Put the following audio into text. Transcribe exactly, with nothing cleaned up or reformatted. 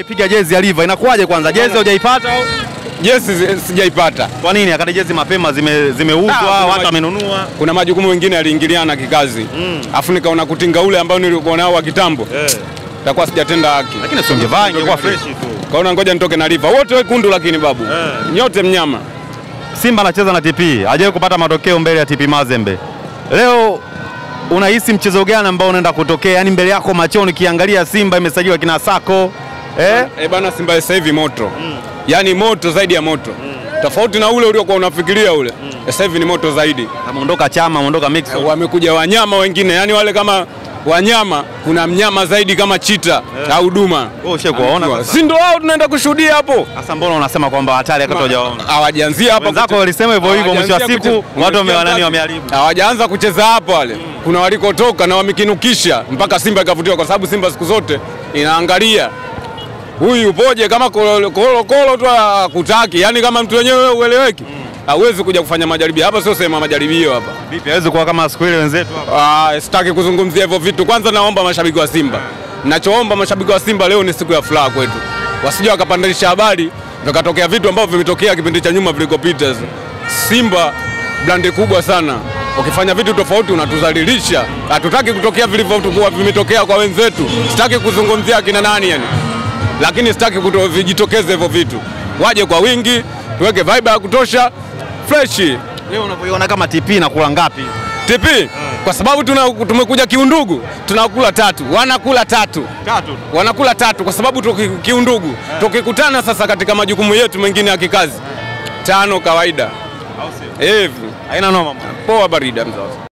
Umepiga jezi ya Liva, inakuwaje kwanza? Jezi hujaipata au? Jezi sijaipata. Kwa nini? Akati jezi mapema zime zimeuzwa, watu wamenunua. Kuna majukumu mengine yaliingiliana kikazi. Mm. Afu nikaona kutinga ule ambao nilikuwa nao wa kitambo. Eh. Takuwa sijatenda haki. Lakini sio ngevaa, ingekuwa fresh tu. Kaona ngoja nitoke na Liva. Wote wekundu lakini babu. Eh. Nyote mnyama. Simba anacheza na T P. Hajawahi kupata matokeo mbele ya T P Mazembe. Leo unahisi mchezo gani ambao unaenda kutokea? Yaani mbele yako machoni kiangalia Simba imesajiliwa kina Sako. Eh? E bana, Simba sasa hivi moto. Mm. Yaani moto zaidi ya moto. Mm. Tofauti na ule uliokuwa unafikiria ule. Mm. Sasa hivi ni moto zaidi. Ameondoka Chama, ameondoka Mix. E, wamekuja wanyama wengine. Yaani wale kama wanyama, kuna mnyama zaidi kama chita yeah. au duma. Wewe ushakuona sasa? Si ndio hao tunaenda kushuhudia hapo. Sasa mbona unasema kwamba hatari hata hujaona? Hawajaanzia hapa. Wenzako walisema hivyo hivyo mwisho wa siku watu wamewanani wameharibu. Hawajaanza kucheza hapa wale. Mm. Kuna walikotoka na wamekinukisha mpaka Simba ikavutiwa, kwa sababu Simba siku zote inaangalia huyu upoje, kama kolo kolo, kolo tu akutaki. Yaani kama mtu wenyewe ueleweki. Mm. Hawezi kuja kufanya majaribio hapa, sio sema majaribio hapa. Vipi hawezi kuwa kama siku ile wenzetu hapa? Ah, sitaki kuzungumzia hivyo vitu. Kwanza naomba mashabiki wa Simba. Ninachoomba mashabiki wa Simba, leo ni siku ya furaha kwetu. Wasije wakapandisha habari vikatokea vitu ambavyo vimetokea kipindi cha nyuma vilikopita. Simba brand kubwa sana. Ukifanya vitu tofauti unatuzalilisha. Hatutaki kutokea vilivyokuwa vimetokea kwa wenzetu. Sitaki kuzungumzia kina nani yani. Lakini sitaki kutokijitokeze hivyo vitu. Waje kwa wingi, tuweke vibe ya kutosha. Freshi. Leo unapoiona kama T P inakula ngapi? T P mm. Kwa sababu tuna tumekuja kiundugu, tunakula tatu, wanakula tatu. Tatu. Wanakula tatu kwa sababu tuko kiundugu. Yeah. Tukikutana sasa katika majukumu yetu mengine ya kikazi. Yeah. Tano kawaida. Au sio? Hivi. Haina noma. Poa barida mzao.